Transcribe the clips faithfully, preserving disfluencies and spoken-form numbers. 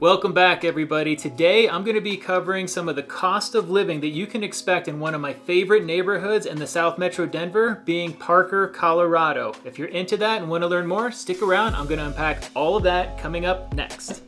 Welcome back, everybody. Today I'm going to be covering some of the cost of living that you can expect in one of my favorite neighborhoods in the South Metro Denver, being Parker, Colorado. If you're into that and want to learn more, stick around. I'm going to unpack all of that coming up next.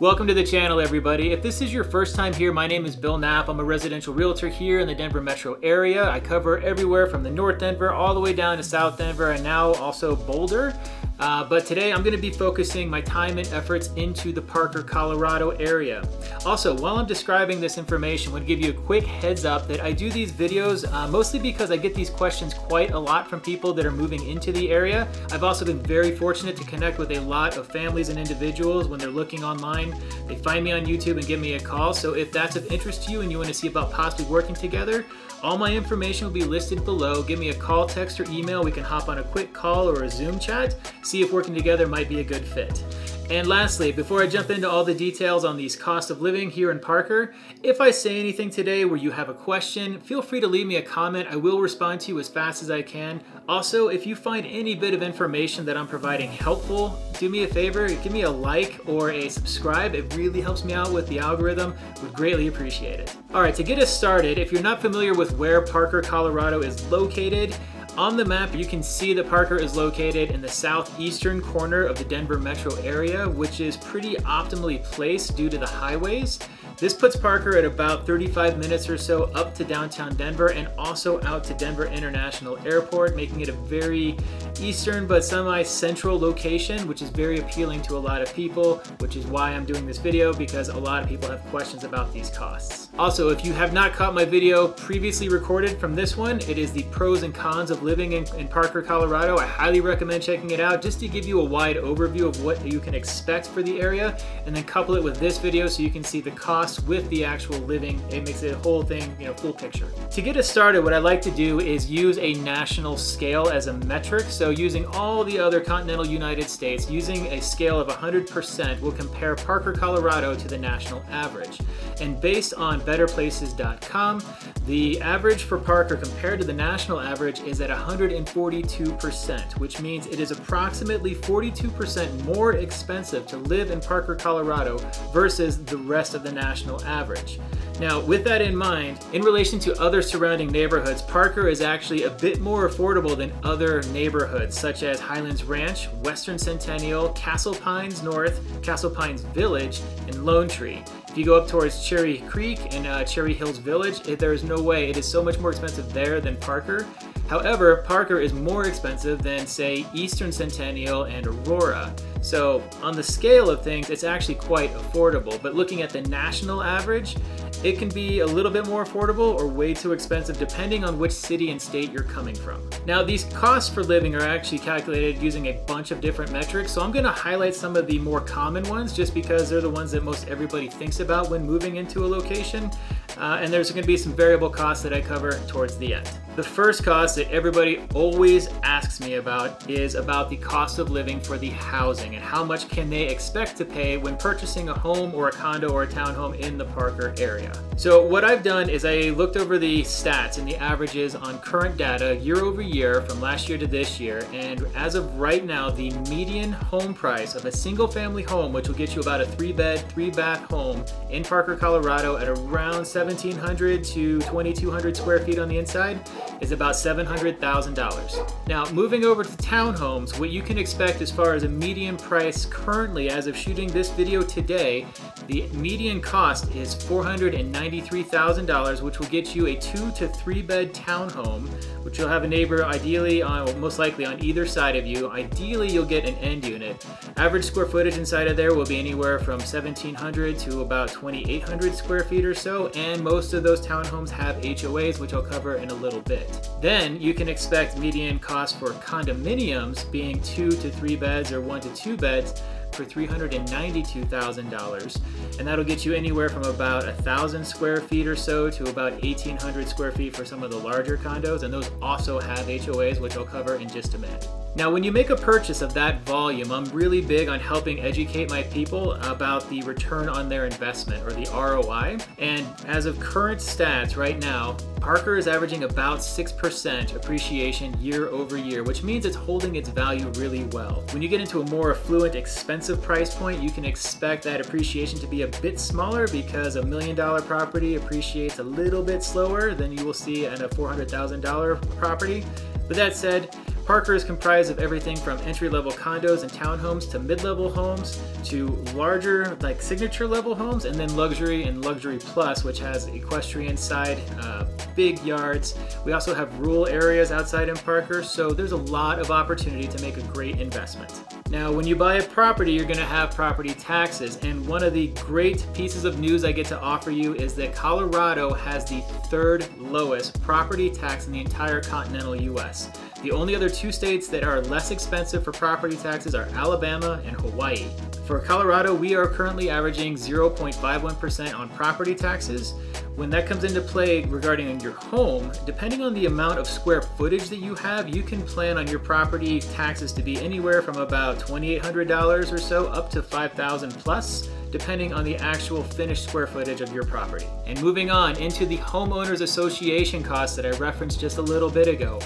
Welcome to the channel, everybody. If this is your first time here, my name is Bill Knapp. I'm a residential realtor here in the Denver metro area. I cover everywhere from the North Denver all the way down to South Denver and now also Boulder. Uh, but today I'm going to be focusing my time and efforts into the Parker, Colorado area. Also, while I'm describing this information, I want to give you a quick heads up that I do these videos uh, mostly because I get these questions quite a lot from people that are moving into the area. I've also been very fortunate to connect with a lot of families and individuals when they're looking online. They find me on YouTube and give me a call. So if that's of interest to you and you want to see about possibly working together, all my information will be listed below. Give me a call, text, or email. We can hop on a quick call or a Zoom chat, see if working together might be a good fit. And lastly, before I jump into all the details on these cost of living here in Parker, if I say anything today where you have a question, feel free to leave me a comment. I will respond to you as fast as I can. Also, if you find any bit of information that I'm providing helpful, do me a favor, give me a like or a subscribe. It really helps me out with the algorithm. Would greatly appreciate it. All right, to get us started, if you're not familiar with where Parker, Colorado is located, on the map, you can see that Parker is located in the southeastern corner of the Denver metro area, which is pretty optimally placed due to the highways. This puts Parker at about thirty-five minutes or so up to downtown Denver and also out to Denver International Airport, making it a very eastern but semi-central location, which is very appealing to a lot of people, which is why I'm doing this video, because a lot of people have questions about these costs. Also, if you have not caught my video previously recorded from this one, it is the pros and cons of living in, in Parker, Colorado. I highly recommend checking it out just to give you a wide overview of what you can expect for the area, and then couple it with this video so you can see the cost with the actual living. It makes it a whole thing, you know, full picture. To get us started, what I like to do is use a national scale as a metric. So using all the other continental United States, using a scale of one hundred percent, we'll compare Parker, Colorado to the national average. And based on better places dot com, the average for Parker compared to the national average is at one hundred forty-two percent, which means it is approximately forty-two percent more expensive to live in Parker, Colorado versus the rest of the national average. Now, with that in mind, in relation to other surrounding neighborhoods, Parker is actually a bit more affordable than other neighborhoods such as Highlands Ranch, Western Centennial, Castle Pines North, Castle Pines Village, and Lone Tree. If you go up towards Cherry Creek and uh, Cherry Hills Village, it, there is no way. It is so much more expensive there than Parker. However, Parker is more expensive than, say, Eastern Centennial and Aurora. So on the scale of things, it's actually quite affordable. But looking at the national average, it can be a little bit more affordable or way too expensive depending on which city and state you're coming from. Now, these costs for living are actually calculated using a bunch of different metrics. So I'm going to highlight some of the more common ones just because they're the ones that most everybody thinks about when moving into a location. Uh, and there's going to be some variable costs that I cover towards the end. The first cost that everybody always asks me about is about the cost of living for the housing and how much can they expect to pay when purchasing a home or a condo or a townhome in the Parker area. So what I've done is I looked over the stats and the averages on current data year over year from last year to this year, and as of right now, the median home price of a single family home, which will get you about a three bed, three bath home in Parker, Colorado at around seventeen hundred to twenty-two hundred square feet on the inside, is about seven hundred thousand dollars. Now, moving over to townhomes, what you can expect as far as a median price currently, as of shooting this video today, the median cost is four hundred ninety-three thousand dollars, which will get you a two to three bed townhome, which you'll have a neighbor ideally, on, most likely on either side of you. Ideally, you'll get an end unit. Average square footage inside of there will be anywhere from seventeen hundred to about twenty-eight hundred square feet or so, and most of those townhomes have H O As, which I'll cover in a little bit. Then you can expect median cost for condominiums being two to three beds or one to two beds for three hundred ninety-two thousand dollars. and that'll get you anywhere from about a thousand square feet or so to about eighteen hundred square feet for some of the larger condos, and those also have H O As, which I'll cover in just a minute. Now, when you make a purchase of that volume, I'm really big on helping educate my people about the return on their investment, or the R O I. And as of current stats right now, Parker is averaging about six percent appreciation year over year, which means it's holding its value really well. When you get into a more affluent, expensive price point, you can expect that appreciation to be a bit smaller because a million dollar property appreciates a little bit slower than you will see at a four hundred thousand dollar property. But that said, Parker is comprised of everything from entry-level condos and townhomes to mid-level homes to larger, like signature-level homes, and then luxury and luxury plus, which has equestrian side, uh, big yards. We also have rural areas outside in Parker, so there's a lot of opportunity to make a great investment. Now, when you buy a property, you're gonna have property taxes, and one of the great pieces of news I get to offer you is that Colorado has the third lowest property tax in the entire continental U S The only other two states that are less expensive for property taxes are Alabama and Hawaii. For Colorado, we are currently averaging zero point five one percent on property taxes. When that comes into play regarding your home, depending on the amount of square footage that you have, you can plan on your property taxes to be anywhere from about twenty-eight hundred dollars or so up to five thousand dollars plus, depending on the actual finished square footage of your property. And moving on into the homeowners association costs that I referenced just a little bit ago.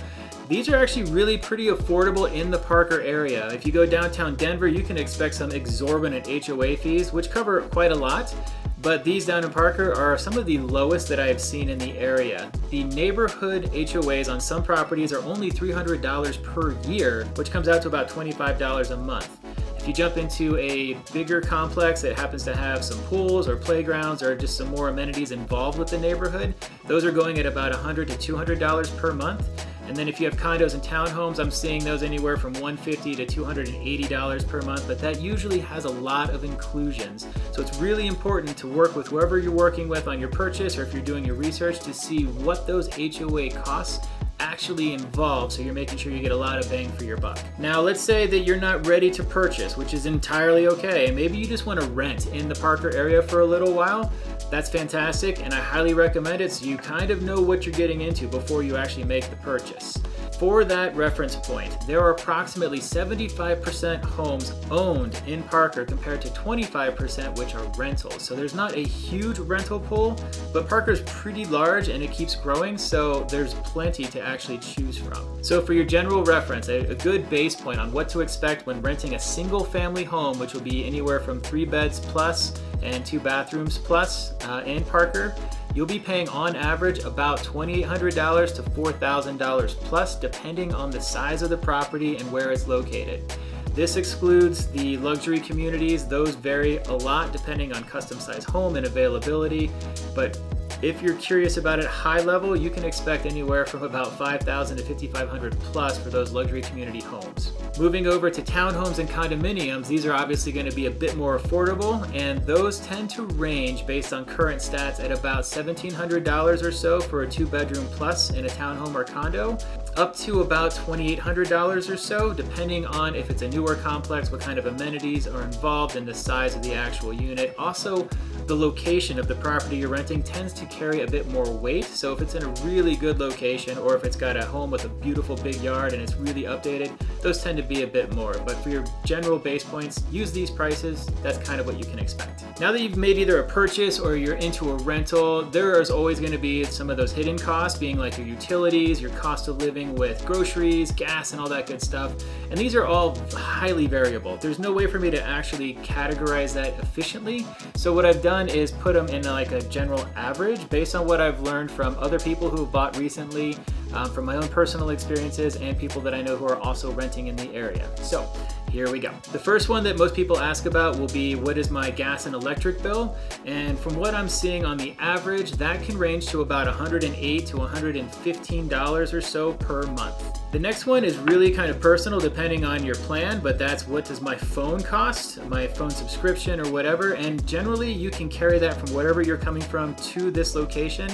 These are actually really pretty affordable in the Parker area. If you go downtown Denver, you can expect some exorbitant H O A fees, which cover quite a lot, but these down in Parker are some of the lowest that I have seen in the area. The neighborhood H O As on some properties are only three hundred dollars per year, which comes out to about twenty-five dollars a month. If you jump into a bigger complex that happens to have some pools or playgrounds or just some more amenities involved with the neighborhood, those are going at about one hundred to two hundred dollars per month. And then if you have condos and townhomes, I'm seeing those anywhere from one hundred fifty to two hundred eighty dollars per month, but that usually has a lot of inclusions. So it's really important to work with whoever you're working with on your purchase, or if you're doing your research, to see what those H O A costs actually involved, so you're making sure you get a lot of bang for your buck. Now, let's say that you're not ready to purchase, which is entirely okay. Maybe you just want to rent in the Parker area for a little while. That's fantastic, and I highly recommend it, so you kind of know what you're getting into before you actually make the purchase. For that reference point, there are approximately seventy-five percent homes owned in Parker compared to twenty-five percent which are rentals. So there's not a huge rental pool, but Parker's pretty large and it keeps growing, so there's plenty to actually choose from. So for your general reference, a, a good base point on what to expect when renting a single family home, which will be anywhere from three beds plus and two bathrooms plus uh, in Parker, you'll be paying on average about twenty-eight hundred to four thousand dollars plus, depending on the size of the property and where it's located. This excludes the luxury communities. Those vary a lot depending on custom size home and availability, but if you're curious about it high level, you can expect anywhere from about five thousand to fifty-five hundred plus for those luxury community homes. Moving over to townhomes and condominiums, these are obviously going to be a bit more affordable, and those tend to range based on current stats at about seventeen hundred dollars or so for a two bedroom plus in a townhome or condo, up to about twenty-eight hundred dollars or so, depending on if it's a newer complex, what kind of amenities are involved, and the size of the actual unit. Also, the location of the property you're renting tends to carry a bit more weight, so if it's in a really good location, or if it's got a home with a beautiful big yard and it's really updated, those tend to be a bit more. But for your general base points, use these prices. That's kind of what you can expect. Now that you've made either a purchase or you're into a rental, there is always going to be some of those hidden costs, being like your utilities, your cost of living with groceries, gas, and all that good stuff. And these are all highly variable. There's no way for me to actually categorize that efficiently, so what I've done is put them in like a general average based on what I've learned from other people who have bought recently, um, from my own personal experiences, and people that I know who are also renting in the area. So here we go. The first one that most people ask about will be, what is my gas and electric bill? And from what I'm seeing on the average, that can range to about one hundred eight to one hundred fifteen dollars or so per month. The next one is really kind of personal depending on your plan, but that's, what does my phone cost, my phone subscription or whatever, and generally you can carry that from wherever you're coming from to this location.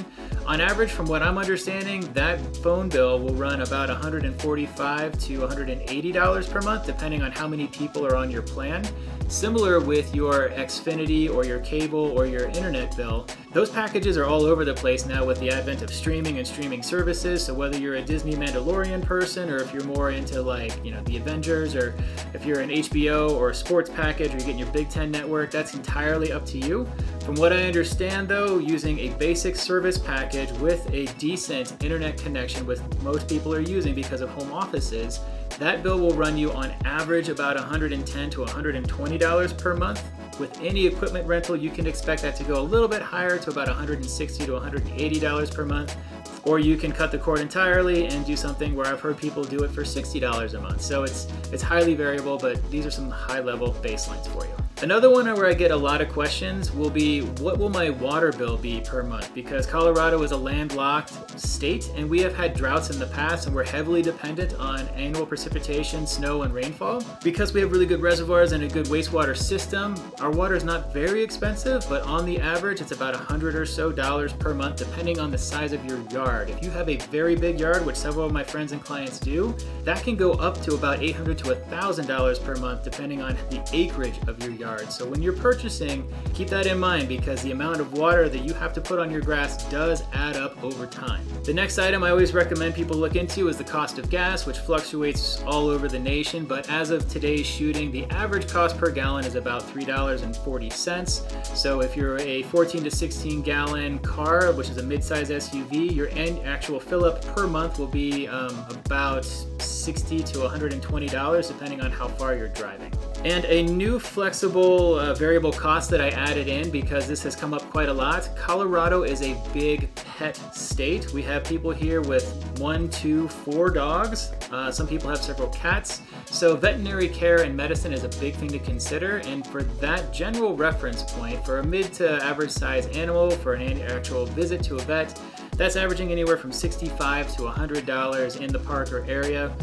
On average, from what I'm understanding, that phone bill will run about one hundred forty-five to one hundred eighty dollars per month, depending on how many people are on your plan. Similar with your Xfinity or your cable or your internet bill, those packages are all over the place now with the advent of streaming and streaming services. So whether you're a Disney Mandalorian person, or if you're more into like, you know, the Avengers, or if you're an H B O or a sports package, or you're getting your Big Ten network, that's entirely up to you. From what I understand though, using a basic service package with a decent internet connection, which most people are using because of home offices, that bill will run you on average about one hundred ten to one hundred twenty dollars per month. With any equipment rental, you can expect that to go a little bit higher to about one hundred sixty to one hundred eighty dollars per month. Or you can cut the cord entirely and do something where I've heard people do it for sixty dollars a month. So it's, it's highly variable, but these are some high-level baselines for you. Another one where I get a lot of questions will be, what will my water bill be per month? Because Colorado is a landlocked state and we have had droughts in the past, and we're heavily dependent on annual precipitation, snow, and rainfall. Because we have really good reservoirs and a good wastewater system, our water is not very expensive, but on the average, it's about a hundred or so dollars per month, depending on the size of your yard. If you have a very big yard, which several of my friends and clients do, that can go up to about eight hundred to one thousand dollars per month, depending on the acreage of your yard. So when you're purchasing, keep that in mind, because the amount of water that you have to put on your grass does add up over time. The next item I always recommend people look into is the cost of gas, which fluctuates all over the nation, but as of today's shooting, the average cost per gallon is about three dollars and forty cents. So if you're a fourteen to sixteen gallon car, which is a mid-size S U V, your end actual fill up per month will be um, about sixty to one hundred twenty dollars, depending on how far you're driving. And a new flexible uh, variable cost that I added in, because this has come up quite a lot. Colorado is a big pet state. We have people here with one, two, four dogs. Uh, some people have several cats. So veterinary care and medicine is a big thing to consider. And for that general reference point, for a mid to average size animal, for an actual visit to a vet, that's averaging anywhere from sixty-five to one hundred dollars in the Parker area.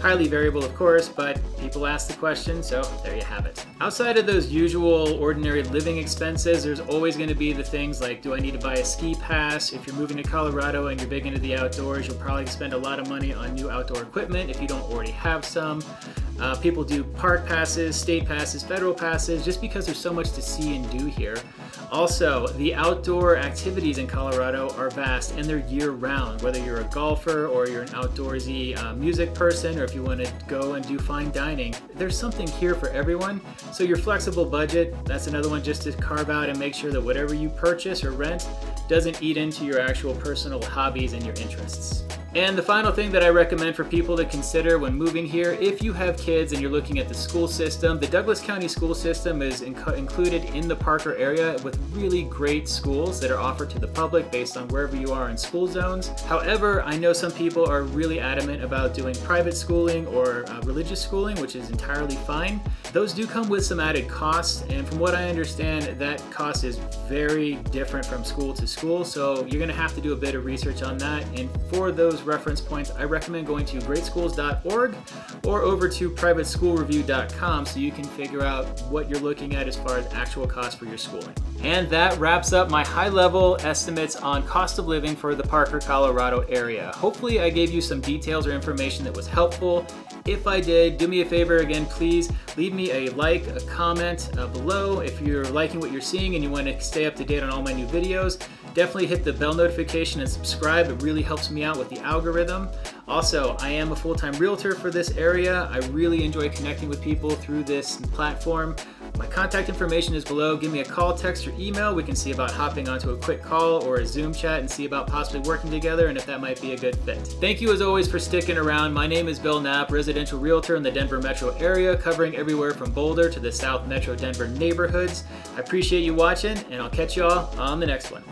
Highly variable, of course, but people ask the question, so there you have it. Outside of those usual ordinary living expenses, there's always going to be the things like, do I need to buy a ski pass? If you're moving to Colorado and you're big into the outdoors, you'll probably spend a lot of money on new outdoor equipment if you don't already have some. Uh, people do park passes, state passes, federal passes, just because there's so much to see and do here. Also, the outdoor activities in Colorado are vast, and they're year-round, whether you're a golfer or you're an outdoorsy uh, music person, or if you want to go and do fine dining. There's something here for everyone. So your flexible budget, that's another one just to carve out and make sure that whatever you purchase or rent doesn't eat into your actual personal hobbies and your interests. And the final thing that I recommend for people to consider when moving here, if you have kids and you're looking at the school system, the Douglas County School System is inc- included in the Parker area with really great schools that are offered to the public based on wherever you are in school zones. However, I know some people are really adamant about doing private schooling or uh, religious schooling, which is entirely fine. Those do come with some added costs, and from what I understand, that cost is very different from school to school, so you're gonna have to do a bit of research on that. And for those reference points, I recommend going to great schools dot org or over to private school review dot com, so you can figure out what you're looking at as far as actual cost for your schooling. And that wraps up my high-level estimates on cost of living for the Parker, Colorado area. Hopefully I gave you some details or information that was helpful. If I did, do me a favor again, please leave me a like, a comment uh, below. If you're liking what you're seeing and you want to stay up to date on all my new videos, definitely hit the bell notification and subscribe. It really helps me out with the algorithm. Also, I am a full-time realtor for this area. I really enjoy connecting with people through this platform. My contact information is below. Give me a call, text, or email. We can see about hopping onto a quick call or a Zoom chat and see about possibly working together and if that might be a good fit. Thank you as always for sticking around. My name is Bill Knapp, residential realtor in the Denver metro area, covering everywhere from Boulder to the South Metro Denver neighborhoods. I appreciate you watching, and I'll catch y'all on the next one.